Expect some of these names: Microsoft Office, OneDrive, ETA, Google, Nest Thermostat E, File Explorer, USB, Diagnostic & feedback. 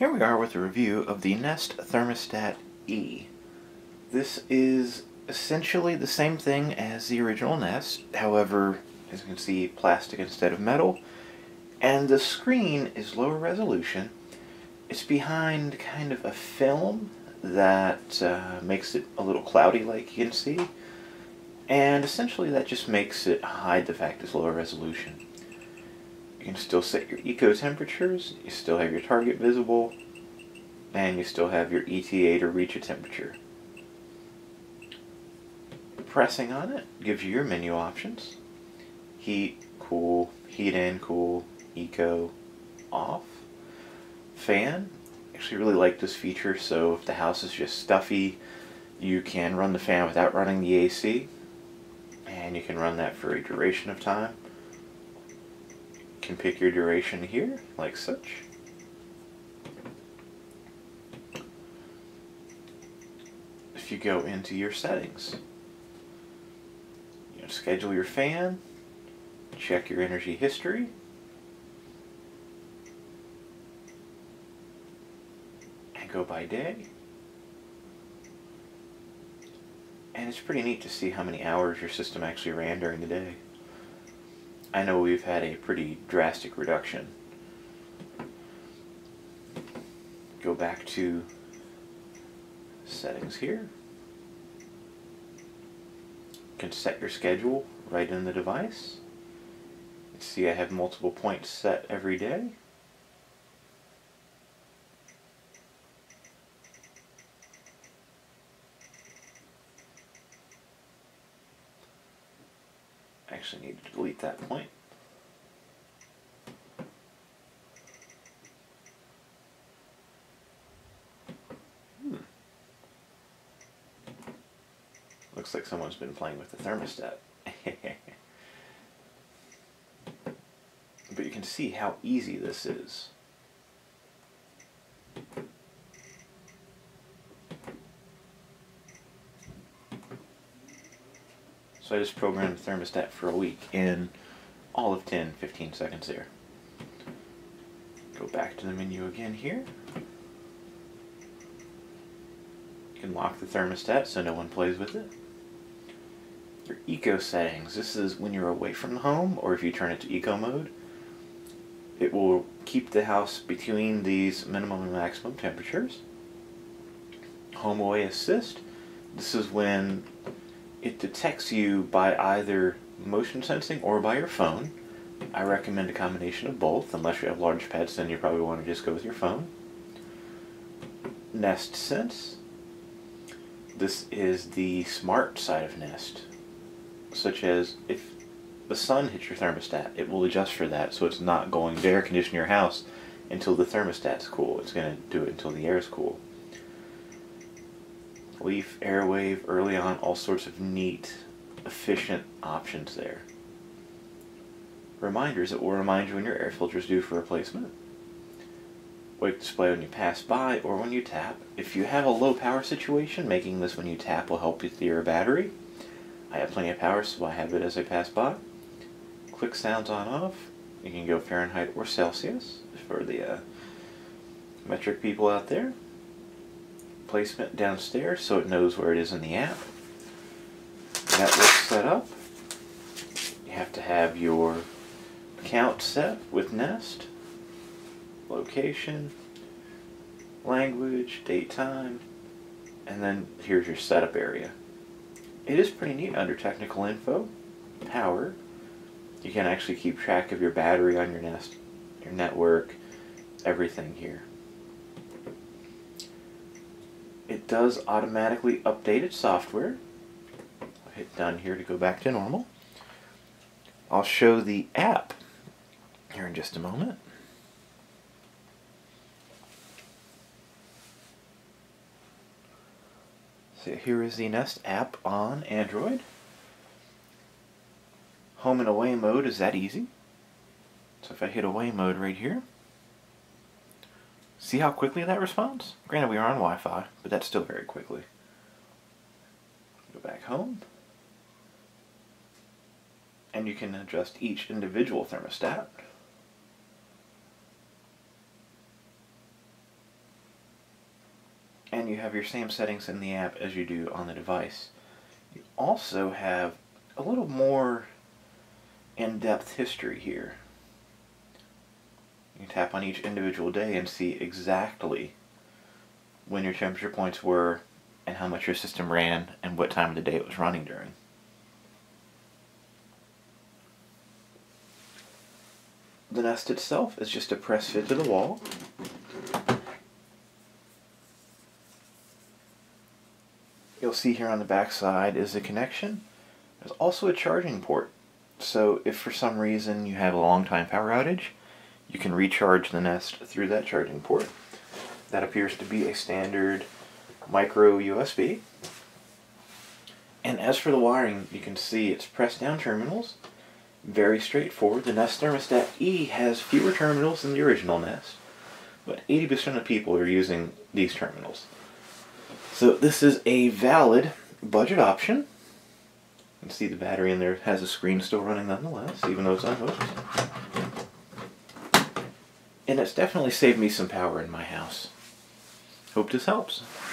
Here we are with a review of the Nest Thermostat E. This is essentially the same thing as the original Nest, however, as you can see, plastic instead of metal, and the screen is lower resolution. It's behind kind of a film that makes it a little cloudy, like you can see, and essentially that just makes it hide the fact it's lower resolution. You can still set your eco temperatures, you still have your target visible, and you still have your ETA to reach a temperature. Pressing on it gives you your menu options. Heat, cool, heat in, cool, eco, off. Fan, actually really like this feature, so if the house is just stuffy, you can run the fan without running the AC, and you can run that for a duration of time. Can pick your duration here, like such. If you go into your settings, you schedule your fan, check your energy history, and go by day. And it's pretty neat to see how many hours your system actually ran during the day. I know we've had a pretty drastic reduction. Go back to settings here. You can set your schedule right in the device. You can see I have multiple points set every day. Actually need to delete that point. Looks like someone's been playing with the thermostat. But you can see how easy this is. So I just programmed the thermostat for a week in all of 10-15 seconds there. Go back to the menu again here. You can lock the thermostat so no one plays with it. Your eco settings. This is when you're away from the home, or if you turn it to eco mode. It will keep the house between these minimum and maximum temperatures. Home away assist. This is when it detects you by either motion sensing or by your phone. I recommend a combination of both. Unless you have large pets, then you probably want to just go with your phone. Nest Sense. This is the smart side of Nest. Such as if the sun hits your thermostat, it will adjust for that, so it's not going to air condition your house until the thermostat's cool. It's going to do it until the air's cool. Leaf, Airwave, early on, all sorts of neat, efficient options there. Reminders, it will remind you when your air filter is due for replacement. Wake display when you pass by or when you tap. If you have a low power situation, making this when you tap will help you clear your battery. I have plenty of power, so I have it as I pass by. Click sounds on off. You can go Fahrenheit or Celsius for the metric people out there. Placement downstairs so it knows where it is in the app. That looks set up. You have to have your account set with Nest, location, language, date, time, and then here's your setup area. It is pretty neat under technical info, power. You can actually keep track of your battery on your Nest, your network, everything here. It does automatically update its software. I'll hit done here to go back to normal. I'll show the app here in just a moment. So here is the Nest app on Android. Home and away mode is that easy. So if I hit away mode right here, see how quickly that responds? Granted, we are on Wi-Fi, but that's still very quickly. Go back home. And you can adjust each individual thermostat. you have your same settings in the app as you do on the device. You also have a little more in-depth history here. You tap on each individual day and see exactly when your temperature points were and how much your system ran and what time of the day it was running during. The Nest itself is just a press fit to the wall. You'll see here on the back side is a connection. There's also a charging port. So if for some reason you have a long time power outage, you can recharge the Nest through that charging port. That appears to be a standard micro USB. And as for the wiring, you can see it's pressed down terminals. Very straightforward. The Nest Thermostat E has fewer terminals than the original Nest, but 80% of people are using these terminals. So this is a valid budget option. You can see the battery in there has a screen still running nonetheless, even though it's unhooked. And it's definitely saved me some power in my house. Hope this helps.